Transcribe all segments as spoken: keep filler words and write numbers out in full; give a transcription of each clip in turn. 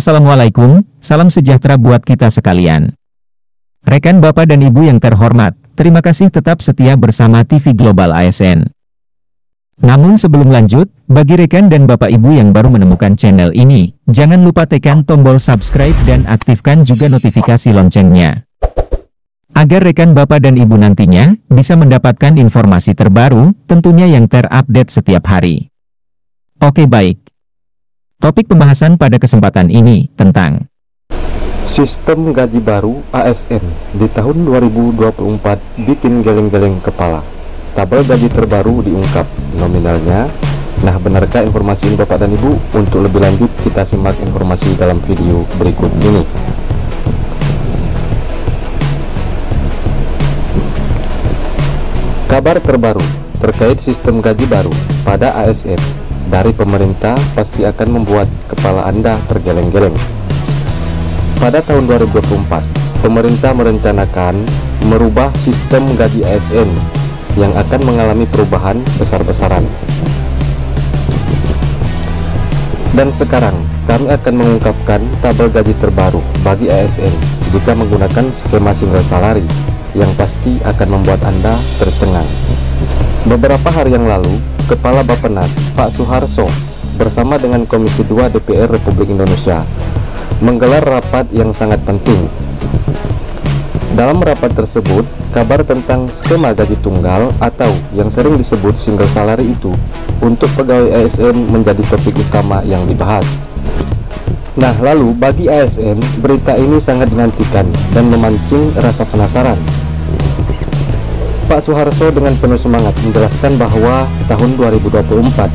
Assalamualaikum, salam sejahtera buat kita sekalian. Rekan Bapak dan Ibu yang terhormat, terima kasih tetap setia bersama T V Global A S N. Namun sebelum lanjut, bagi rekan dan Bapak Ibu yang baru menemukan channel ini, jangan lupa tekan tombol subscribe dan aktifkan juga notifikasi loncengnya, agar rekan Bapak dan Ibu nantinya bisa mendapatkan informasi terbaru, tentunya yang terupdate setiap hari. Oke baik. Topik pembahasan pada kesempatan ini tentang sistem gaji baru A S N di tahun dua ribu dua puluh empat bikin geleng-geleng kepala. Tabel gaji terbaru diungkap nominalnya. Nah, benarkah informasi ini Bapak dan Ibu? Untuk lebih lanjut kita simak informasi dalam video berikut ini. Kabar terbaru terkait sistem gaji baru pada A S N dari pemerintah pasti akan membuat kepala Anda tergeleng-geleng. Pada tahun dua ribu dua puluh empat, pemerintah merencanakan merubah sistem gaji A S N yang akan mengalami perubahan besar-besaran. Dan sekarang, kami akan mengungkapkan tabel gaji terbaru bagi A S N jika menggunakan skema single salary yang pasti akan membuat Anda tercengang. Beberapa hari yang lalu, Kepala Bappenas, Pak Suharso, bersama dengan Komisi dua D P R Republik Indonesia, menggelar rapat yang sangat penting. Dalam rapat tersebut, kabar tentang skema gaji tunggal atau yang sering disebut single salary itu untuk pegawai A S N menjadi topik utama yang dibahas. Nah, lalu bagi A S N, berita ini sangat dinantikan dan memancing rasa penasaran. Pak Suharso dengan penuh semangat menjelaskan bahwa tahun dua ribu dua puluh empat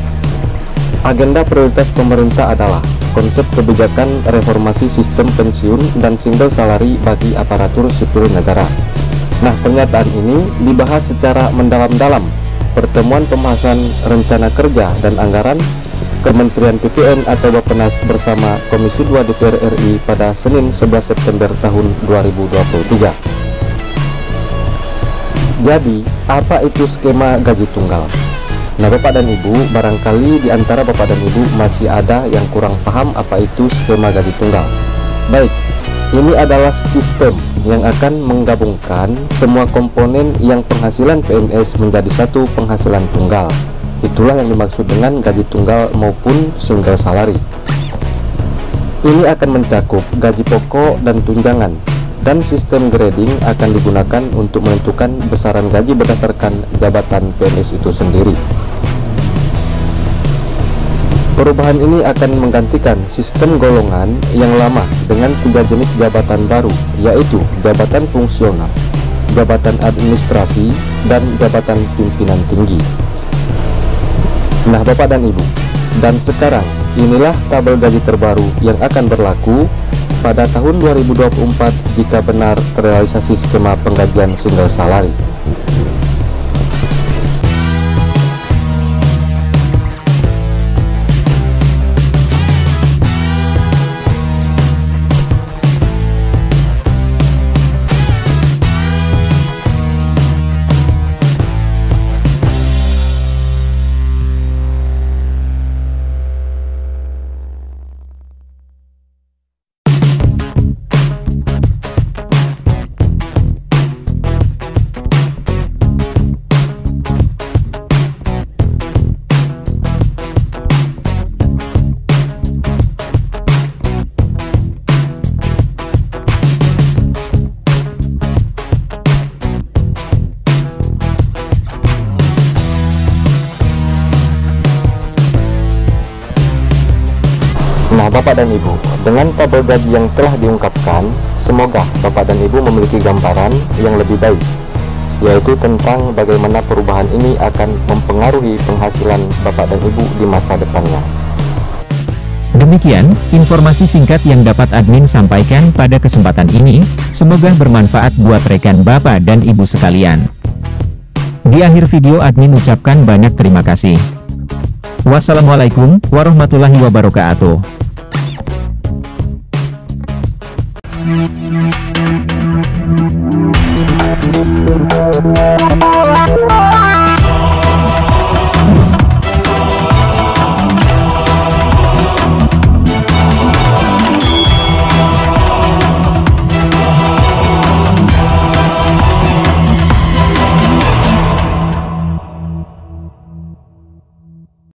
agenda prioritas pemerintah adalah konsep kebijakan reformasi sistem pensiun dan single salary bagi aparatur sipil negara. Nah, pernyataan ini dibahas secara mendalam-dalam pertemuan pembahasan rencana kerja dan anggaran Kementerian P P N atau Bappenas bersama Komisi dua D P R R I pada Senin sebelas September tahun dua ribu dua puluh tiga. Jadi, apa itu skema gaji tunggal? Nah, Bapak dan Ibu, barangkali di antara Bapak dan Ibu masih ada yang kurang paham apa itu skema gaji tunggal. Baik, ini adalah sistem yang akan menggabungkan semua komponen yang penghasilan P N S menjadi satu penghasilan tunggal. Itulah yang dimaksud dengan gaji tunggal maupun single salary. Ini akan mencakup gaji pokok dan tunjangan, dan sistem grading akan digunakan untuk menentukan besaran gaji berdasarkan jabatan P N S itu sendiri. Perubahan ini akan menggantikan sistem golongan yang lama dengan tiga jenis jabatan baru, yaitu jabatan fungsional, jabatan administrasi, dan jabatan pimpinan tinggi. Nah, Bapak dan Ibu, dan sekarang inilah tabel gaji terbaru yang akan berlaku pada tahun dua ribu dua puluh empat jika benar terrealisasi skema penggajian single salary. Nah, Bapak dan Ibu, dengan tabel gaji yang telah diungkapkan, semoga Bapak dan Ibu memiliki gambaran yang lebih baik, yaitu tentang bagaimana perubahan ini akan mempengaruhi penghasilan Bapak dan Ibu di masa depannya. Demikian informasi singkat yang dapat admin sampaikan pada kesempatan ini, semoga bermanfaat buat rekan Bapak dan Ibu sekalian. Di akhir video admin ucapkan banyak terima kasih. Wassalamualaikum warahmatullahi wabarakatuh. We'll be right back.